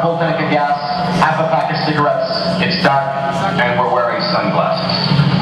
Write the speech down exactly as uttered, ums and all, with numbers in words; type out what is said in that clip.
a full tank of gas, half a pack of cigarettes, it's dark, and we're wearing sunglasses.